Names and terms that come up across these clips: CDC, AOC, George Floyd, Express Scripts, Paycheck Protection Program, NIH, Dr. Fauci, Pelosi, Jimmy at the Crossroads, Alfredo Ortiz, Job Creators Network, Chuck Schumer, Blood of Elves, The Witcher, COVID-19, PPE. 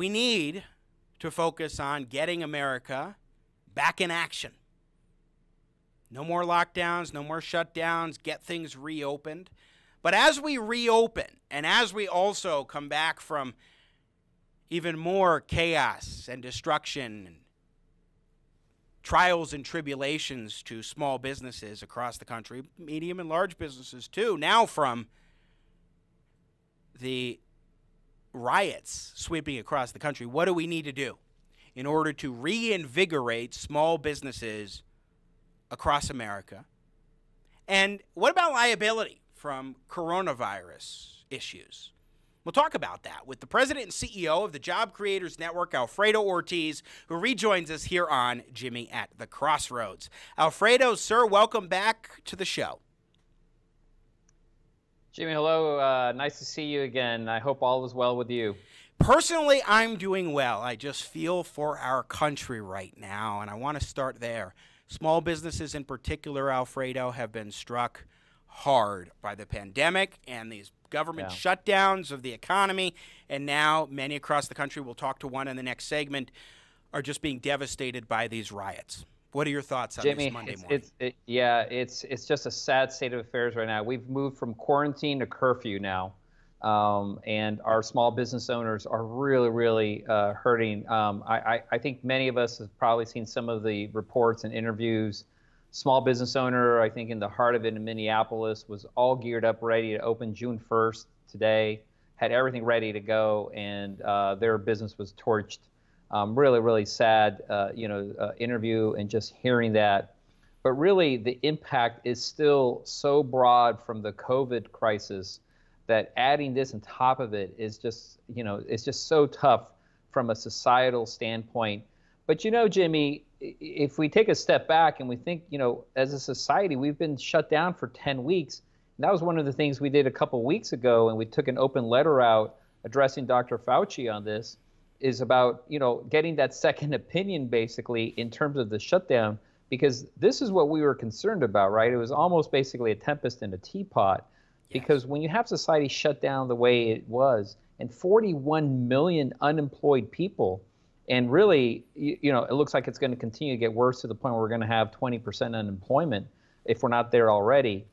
We need to focus on getting America back in action. No more lockdowns, no more shutdowns, get things reopened. But as we reopen, and as we also come back from even more chaos and destruction and trials and tribulations to small businesses across the country, medium and large businesses too, now from the riots sweeping across the country, what do we need to do in order to reinvigorate small businesses across America? And what about liability from coronavirus issues? We'll talk about that with the president and CEO of the Job Creators Network, Alfredo Ortiz, who rejoins us here on Jimmy at the Crossroads. Alfredo, sir, welcome back to the show. Jimmy, hello. Nice to see you again. I hope all is well with you. Personally, I'm doing well. I just feel for our country right now, and I want to start there. Small businesses in particular, Alfredo, have been struck hard by the pandemic and these government shutdowns of the economy, and now many across the country, we'll talk to one in the next segment, are just being devastated by these riots. What are your thoughts on this Monday morning? It's just a sad state of affairs right now. We've moved from quarantine to curfew now, and our small business owners are really hurting. I think many of us have probably seen some of the reports and interviews. Small business owner, I think in the heart of it in Minneapolis, was all geared up, ready to open June 1st today, had everything ready to go, and their business was torched. Really sad, interview and just hearing that. But really, the impact is still so broad from the COVID crisis that adding this on top of it is just, it's just so tough from a societal standpoint. But Jimmy, if we take a step back and we think, as a society, we've been shut down for 10 weeks. And that was one of the things we did a couple weeks ago, and we took an open letter out addressing Dr. Fauci on this, is about, getting that second opinion, basically, in terms of the shutdown, because this is what we were concerned about, right? It was almost basically a tempest in a teapot, because when you have society shut down the way it was, and 41 million unemployed people, and really, it looks like it's going to continue to get worse to the point where we're going to have 20% unemployment if we're not there already.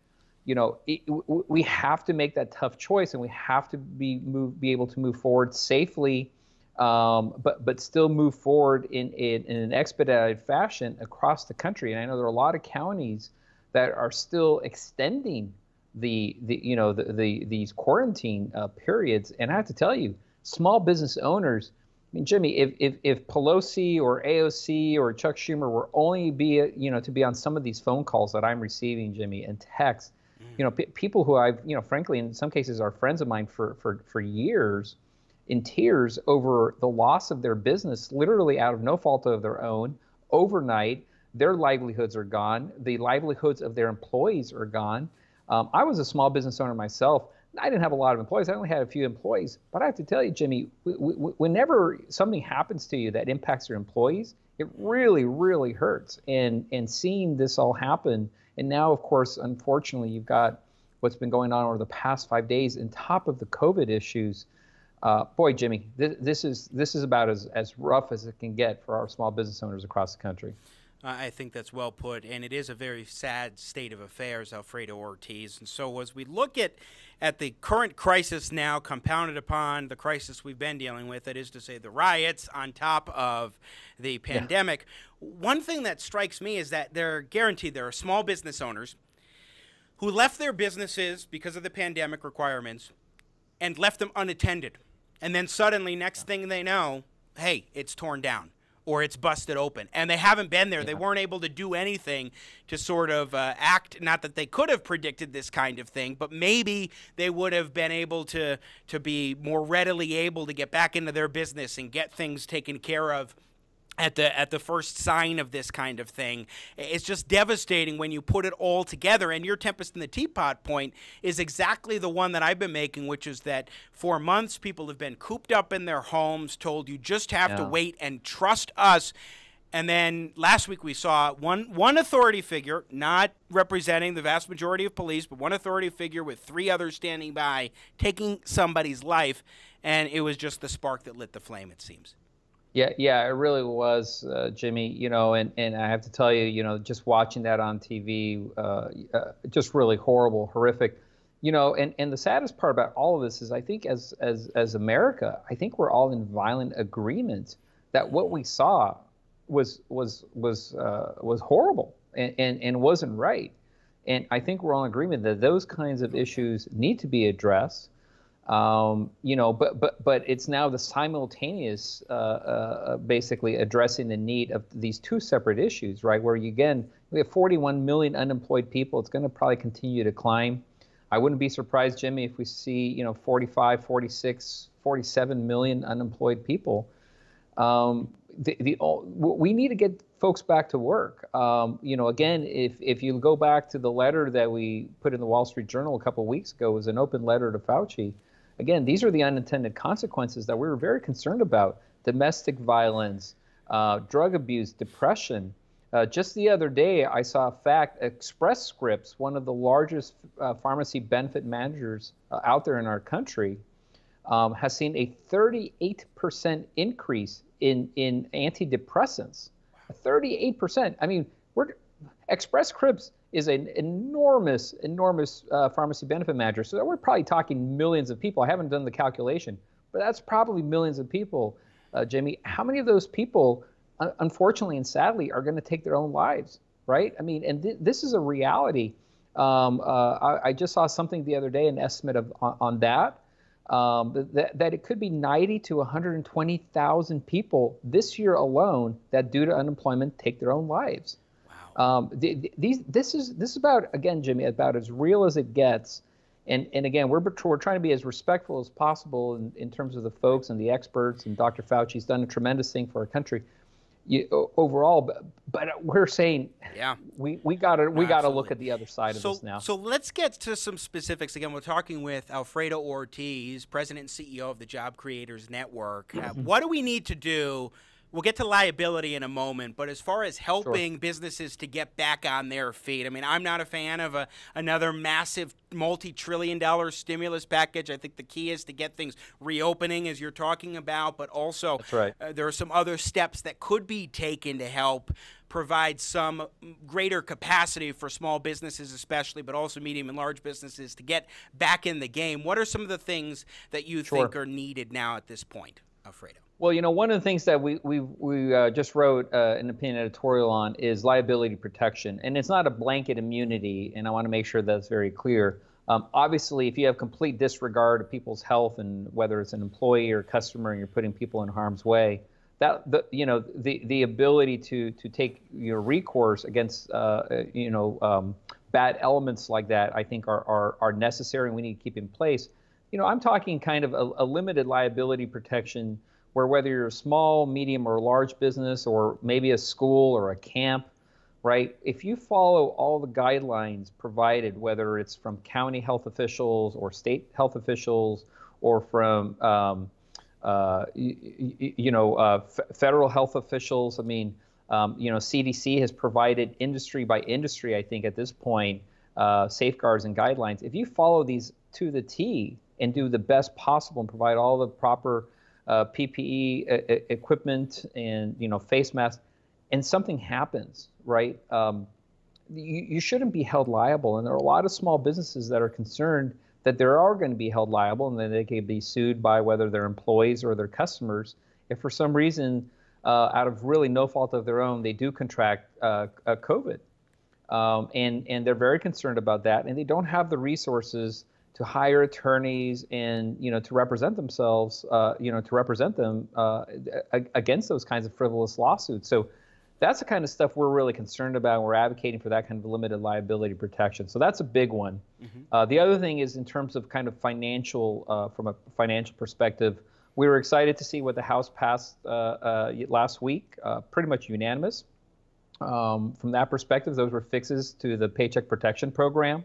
We have to make that tough choice, and we have to be able to move forward safely, but still move forward in an expedited fashion across the country. And I know there are a lot of counties that are still extending these quarantine periods. And I have to tell you, small business owners. I mean, Jimmy, if Pelosi or AOC or Chuck Schumer were only to be on some of these phone calls that I'm receiving, Jimmy, and texts, people who I've, frankly, in some cases are friends of mine for years, in tears over the loss of their business, literally out of no fault of their own, overnight, their livelihoods are gone, the livelihoods of their employees are gone. I was a small business owner myself. I didn't have a lot of employees. I only had a few employees. But I have to tell you, Jimmy, whenever something happens to you that impacts your employees, it really hurts. And seeing this all happen, and now, of course, unfortunately, you've got what's been going on over the past 5 days on top of the COVID issues. Boy, Jimmy, this is about as rough as it can get for our small business owners across the country. I think that's well put, and it is a very sad state of affairs, Alfredo Ortiz. And so as we look at the current crisis now, compounded upon the crisis we've been dealing with, that is to say the riots on top of the pandemic, one thing that strikes me is that there are small business owners who left their businesses because of the pandemic requirements and left them unattended. And then suddenly, next thing they know, hey, it's torn down, or it's busted open, and they haven't been there. They weren't able to do anything to sort of act. Not that they could have predicted this kind of thing, but maybe they would have been able to be more readily able to get back into their business and get things taken care of at the first sign of this kind of thing. It's just devastating when you put it all together. And your tempest in the teapot point is exactly the one that I've been making, which is that for months people have been cooped up in their homes, told you just have to wait and trust us. And then last week we saw one authority figure, not representing the vast majority of police, but one authority figure with three others standing by, taking somebody's life. and it was just the spark that lit the flame, it seems. Yeah, it really was, Jimmy, you know, and I have to tell you, you know, just watching that on TV, just really horrible, horrific, you know, and the saddest part about all of this is I think as America, I think we're all in violent agreement that what we saw was horrible and wasn't right. And I think we're all in agreement that those kinds of issues need to be addressed. You know, but it's now the simultaneous, basically addressing the need of these two separate issues, right? Where you, again, we have 41 million unemployed people. It's going to probably continue to climb. I wouldn't be surprised, Jimmy, if we see, you know, 45, 46, 47 million unemployed people. We need to get folks back to work. You know, again, if you go back to the letter that we put in the Wall Street Journal a couple of weeks ago, it was an open letter to Fauci. Again, these are the unintended consequences that we were very concerned about: domestic violence, drug abuse, depression. Just the other day, I saw a fact: Express Scripts, one of the largest pharmacy benefit managers out there in our country, has seen a 38% increase in antidepressants. 38%. I mean, Express Scripts is an enormous, enormous pharmacy benefit manager. So we're probably talking millions of people. I haven't done the calculation, but that's probably millions of people, Jimmy. How many of those people, unfortunately and sadly, are going to take their own lives, right? I mean, and this is a reality. I just saw something the other day, an estimate on that, that it could be 90 to 120,000 people this year alone that, due to unemployment, take their own lives. This is about, again, Jimmy, about as real as it gets, and again, we're trying to be as respectful as possible in terms of the folks and the experts, and Dr. Fauci's done a tremendous thing for our country, overall. But we're saying, yeah, we gotta look at the other side of this now. So let's get to some specifics. Again, we're talking with Alfredo Ortiz, president and CEO of the Job Creators Network. What do we need to do? We'll get to liability in a moment, but as far as helping businesses to get back on their feet, I mean, I'm not a fan of another massive multi-trillion-dollar stimulus package. I think the key is to get things reopening, as you're talking about, but also there are some other steps that could be taken to help provide some greater capacity for small businesses especially, but also medium and large businesses, to get back in the game. What are some of the things that you think are needed now at this point, Alfredo? Well, you know, one of the things that we just wrote an opinion editorial on is liability protection, and it's not a blanket immunity, and I want to make sure that's very clear. Obviously, if you have complete disregard of people's health, and whether it's an employee or a customer, and you're putting people in harm's way, that the ability to take recourse against bad elements like that, I think are necessary, and we need to keep in place. You know, I'm talking kind of a limited liability protection, where whether you're a small, medium, or large business, or maybe a school or a camp, right? If you follow all the guidelines provided, whether it's from county health officials or state health officials, or from federal health officials, I mean, you know, CDC has provided industry by industry, I think at this point, safeguards and guidelines. If you follow these to the T and do the best possible and provide all the proper PPE equipment and, you know, face masks, and something happens, right? You shouldn't be held liable. And there are a lot of small businesses that are concerned that they are going to be held liable, and then they can be sued by whether their employees or their customers, if for some reason, out of really no fault of their own, they do contract COVID. And they're very concerned about that, and they don't have the resources to hire attorneys and, you know, to represent themselves, to represent them against those kinds of frivolous lawsuits. So that's the kind of stuff we're really concerned about. We're advocating for that kind of limited liability protection. So that's a big one. The other thing is in terms of kind of financial, from a financial perspective, we were excited to see what the House passed last week, pretty much unanimous. From that perspective, those were fixes to the Paycheck Protection Program.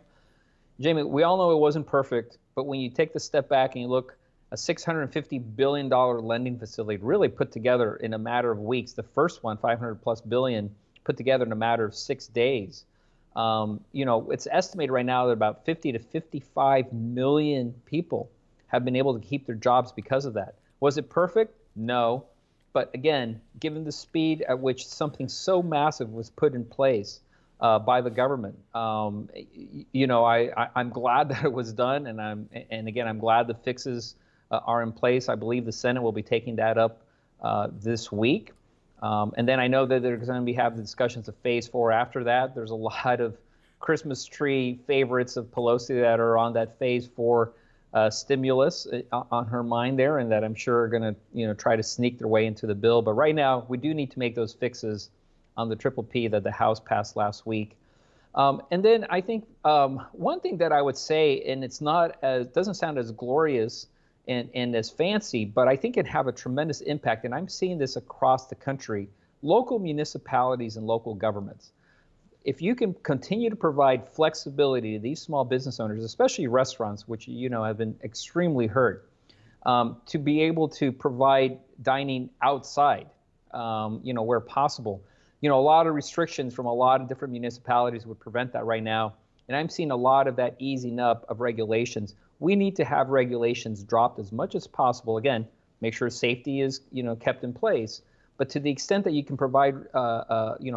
Jamie, we all know it wasn't perfect, but when you take the step back and you look, a $650 billion lending facility really put together in a matter of weeks. The first one, 500+ billion, put together in a matter of 6 days. You know, it's estimated right now that about 50 to 55 million people have been able to keep their jobs because of that. Was it perfect? No. But again, given the speed at which something so massive was put in place by the government, I'm glad that it was done, and again, I'm glad the fixes are in place. I believe the Senate will be taking that up this week, and then I know that they're going to be having discussions of Phase 4 after that. There's a lot of Christmas tree favorites of Pelosi that are on that Phase 4. Stimulus on her mind there, and that I'm sure are going to try to sneak their way into the bill. But right now, we do need to make those fixes on the PPP that the House passed last week. And then I think one thing that I would say, and it's not as doesn't sound as glorious and as fancy, but I think it have a tremendous impact. And I'm seeing this across the country, local municipalities and local governments. If you can continue to provide flexibility to these small business owners, especially restaurants, which have been extremely hurt, to be able to provide dining outside, where possible. A lot of restrictions from a lot of different municipalities would prevent that right now, and I'm seeing a lot of that easing up of regulations. We need to have regulations dropped as much as possible. Again, make sure safety is kept in place. But to the extent that you can provide,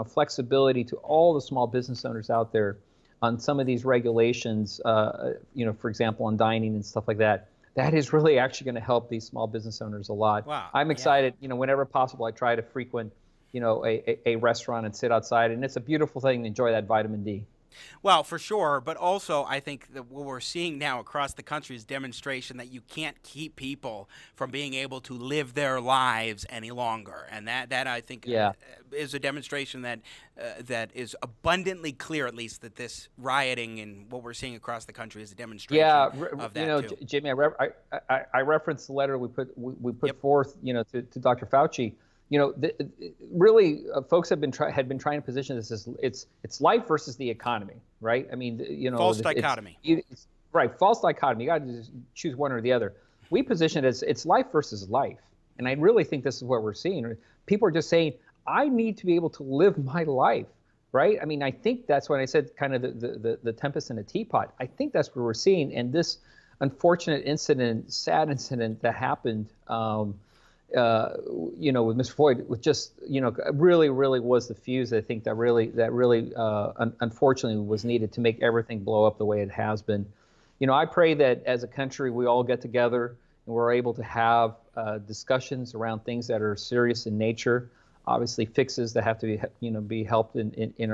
flexibility to all the small business owners out there on some of these regulations, for example, on dining and stuff like that, that is really actually going to help these small business owners a lot. Wow. I'm excited. Yeah. Whenever possible, I try to frequent, a restaurant and sit outside. And it's a beautiful thing to enjoy that vitamin D. Well, for sure, but also I think that what we're seeing now across the country is demonstration that you can't keep people from being able to live their lives any longer, and that I think is a demonstration that is abundantly clear, at least, that this rioting and what we're seeing across the country is a demonstration of that. Jimmy, I referenced the letter we put forth, to Dr. Fauci. Really, folks had been trying to position this as it's life versus the economy, right? I mean, false dichotomy. Right, false dichotomy. You got to just choose one or the other. We position it as it's life versus life, and I really think this is what we're seeing. People are just saying, I need to be able to live my life, right? I mean, I think that's when I said kind of the tempest in a teapot. I think that's what we're seeing, and this unfortunate incident, sad incident that happened. With Mr. Floyd, with just, really was the fuse, I think, that unfortunately was needed to make everything blow up the way it has been. I pray that as a country, we all get together and we're able to have discussions around things that are serious in nature, obviously fixes that have to be helped in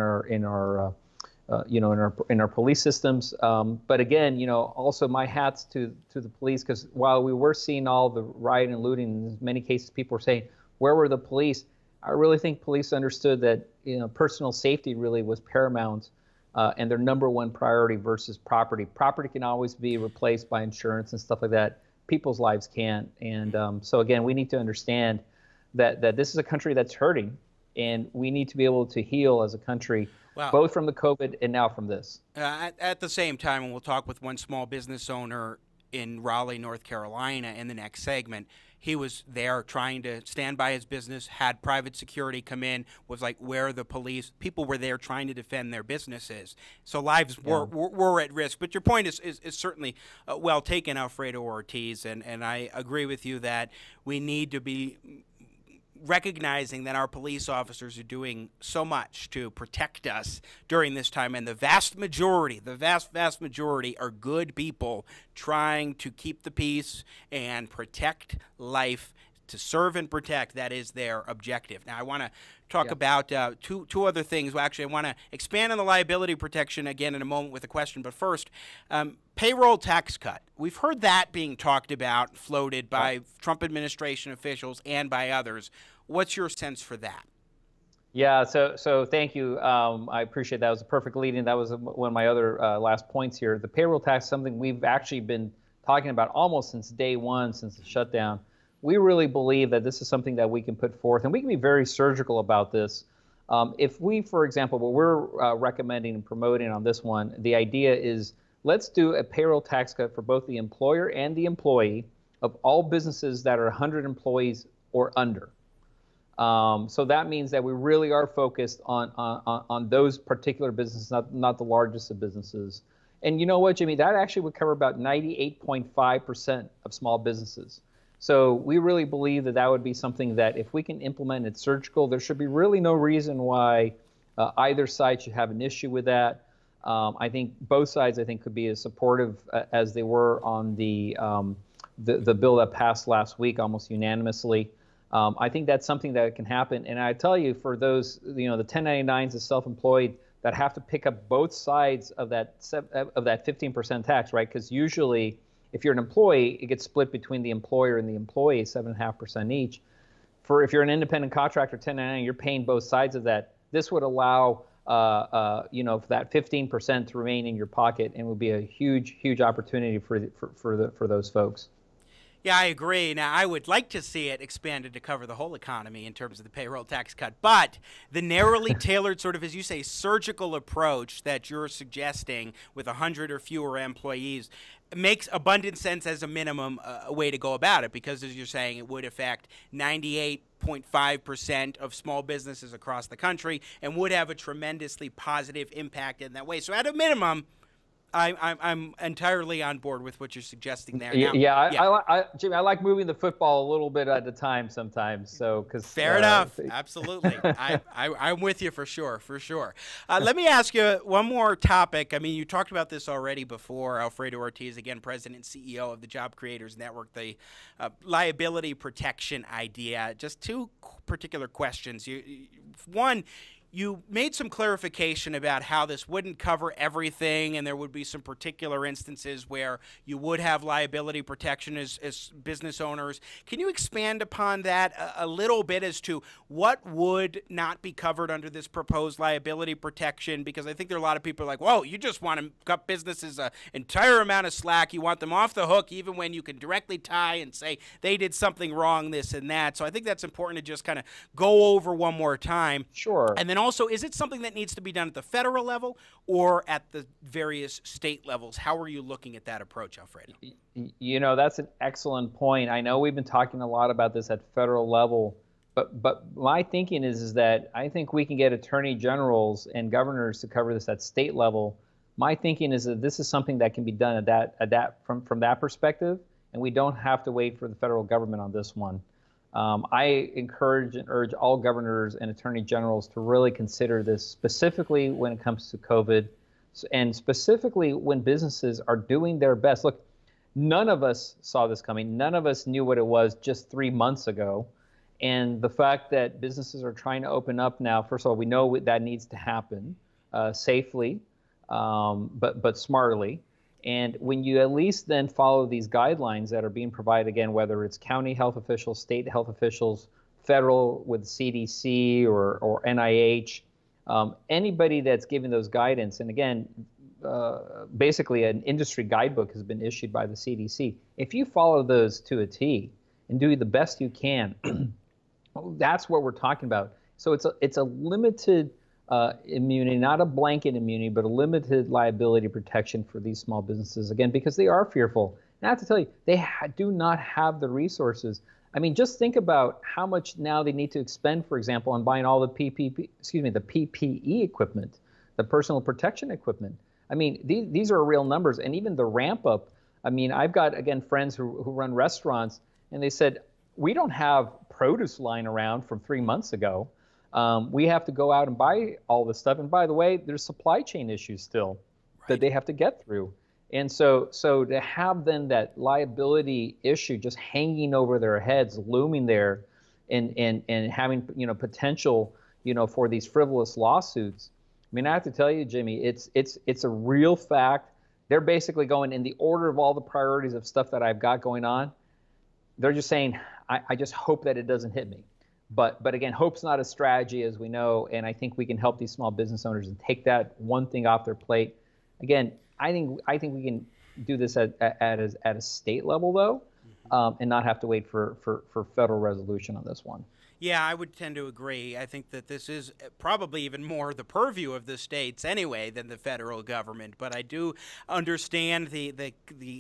our police systems. But again, also my hats to the police, because while we were seeing all the riot and looting, in many cases people were saying, where were the police? I really think police understood that personal safety really was paramount and their number one priority versus property. Property can always be replaced by insurance and stuff like that. People's lives can't. And so again, we need to understand that this is a country that's hurting, and we need to be able to heal as a country. Wow. Both from the COVID and now from this. At the same time, and we'll talk with one small business owner in Raleigh, North Carolina, in the next segment. He was there trying to stand by his business, had private security come in, was like, where are the police? People were there trying to defend their businesses. So lives were at risk. But your point is certainly well taken, Alfredo Ortiz, and I agree with you that we need to be recognizing that our police officers are doing so much to protect us during this time, and the vast majority, are good people trying to keep the peace and protect life, to serve and protect. That is their objective. Now, I want to talk about two other things. Well, actually, I want to expand on the liability protection again in a moment with a question, but first, payroll tax cut. We've heard that being talked about, floated by Trump administration officials and by others. What's your sense for that? Yeah, so thank you. I appreciate that. It was a perfect lead-in. That was one of my other last points here. The payroll tax, something we've actually been talking about almost since day one, since the shutdown. We really believe that this is something that we can put forth, and we can be very surgical about this. If we, for example, what we're recommending and promoting on this one, the idea is let's do a payroll tax cut for both the employer and the employee of all businesses that are 100 employees or under. So that means that we really are focused on those particular businesses, not the largest of businesses. And you know what, Jimmy, that actually would cover about 98.5% of small businesses. So we really believe that that would be something that if we can implement it surgical, there should be really no reason why either side should have an issue with that. I think both sides, I think, could be as supportive as they were on the bill that passed last week almost unanimously. I think that's something that can happen. And I tell you, for those, you know, the 1099s, the self-employed that have to pick up both sides of that 15% tax, right? Because usually if you're an employee, it gets split between the employer and the employee, 7.5% each. For if you're an independent contractor, 1099, you're paying both sides of that. This would allow you know, for that 15% to remain in your pocket, and would be a huge, huge opportunity for those folks. Yeah, I agree. Now, I would like to see it expanded to cover the whole economy in terms of the payroll tax cut, but the narrowly tailored sort of, as you say, surgical approach that you're suggesting with 100 or fewer employees makes abundant sense as a minimum way to go about it, because, as you're saying, it would affect 98.5% of small businesses across the country and would have a tremendously positive impact in that way. So at a minimum, I'm entirely on board with what you're suggesting there. Now, Jimmy, I like moving the football a little bit at a time sometimes. So, fair enough. Absolutely. I'm with you for sure, for sure. Let me ask you one more topic. I mean, you talked about this already before. Alfredo Ortiz, again, president and CEO of the Job Creators Network, the liability protection idea. Just two particular questions. One, you made some clarification about how this wouldn't cover everything, and there would be some particular instances where you would have liability protection as business owners. Can you expand upon that a little bit as to what would not be covered under this proposed liability protection? Because I think there are a lot of people like, whoa, you just want to cut businesses an entire amount of slack. You want them off the hook even when you can directly tie and say they did something wrong, this and that. So I think that's important to just kind of go over one more time. Sure. And then also, is it something that needs to be done at the federal level or at the various state levels? How are you looking at that approach, Alfredo? You know, that's an excellent point. I know we've been talking a lot about this at federal level, but my thinking is that I think we can get attorney generals and governors to cover this at state level. My thinking is that this is something that can be done from that perspective, and we don't have to wait for the federal government on this one. I encourage and urge all governors and attorney generals to really consider this, specifically when it comes to COVID, and specifically when businesses are doing their best. Look, none of us saw this coming. None of us knew what it was just 3 months ago. And the fact that businesses are trying to open up now, first of all, we know that needs to happen safely, but smartly. And when you at least then follow these guidelines that are being provided, again, whether it's county health officials, state health officials, federal with CDC or NIH, anybody that's giving those guidance. And again, basically an industry guidebook has been issued by the CDC. If you follow those to a T and do the best you can, that's what we're talking about. So it's a limited immunity, not a blanket immunity, but a limited liability protection for these small businesses, again, because they are fearful. And I have to tell you, they do not have the resources. I mean, just think about how much now they need to expend, for example, on buying all the PPE equipment, the personal protection equipment. I mean, these are real numbers. And even the ramp up, I mean, I've got, again, friends who run restaurants, and they said, we don't have produce lying around from 3 months ago. We have to go out and buy all this stuff. And by the way, there's supply chain issues still that they have to get through. And so to have then that liability issue just hanging over their heads, looming there, and having, you know, potential, you know, for these frivolous lawsuits. I mean, I have to tell you, Jimmy, it's a real fact. They're basically going in the order of all the priorities of stuff that I've got going on. They're just saying, I just hope that it doesn't hit me. But again, hope's not a strategy, as we know, and I think we can help these small business owners and take that one thing off their plate. Again, I think we can do this at a state level, though, and not have to wait for federal resolution on this one. Yeah, I would tend to agree. I think that this is probably even more the purview of the states anyway than the federal government. But I do understand the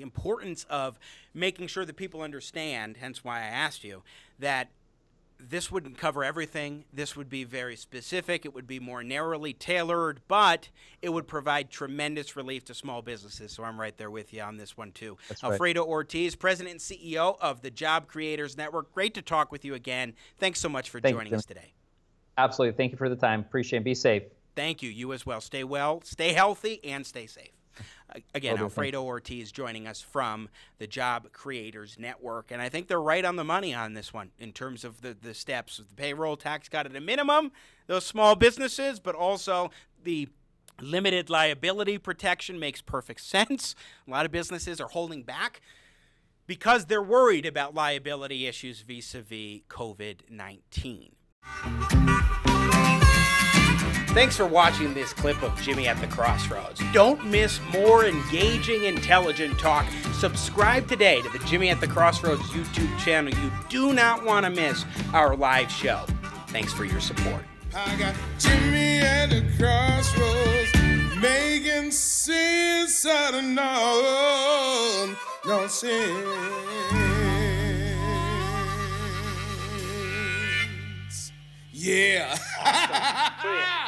importance of making sure that people understand, hence why I asked you, that this wouldn't cover everything. This would be very specific. It would be more narrowly tailored, but it would provide tremendous relief to small businesses. So I'm right there with you on this one, too. That's right. Alfredo Ortiz, President and CEO of the Job Creators Network. Great to talk with you again. Thanks so much for joining us today. Absolutely. Thank you for the time. Appreciate it. Be safe. Thank you. You as well. Stay well, stay healthy, and stay safe. Again, Alfredo Ortiz joining us from the Job Creators Network. And I think they're right on the money on this one in terms of the steps. The payroll tax cut at a minimum, those small businesses, but also the limited liability protection makes perfect sense. A lot of businesses are holding back because they're worried about liability issues vis-a-vis COVID-19. Thanks for watching this clip of Jimmy at the Crossroads. Don't miss more engaging, intelligent talk. Subscribe today to the Jimmy at the Crossroads YouTube channel. You do not want to miss our live show. Thanks for your support. I got Jimmy at the Crossroads, making sense out of no sense. Yeah. Awesome.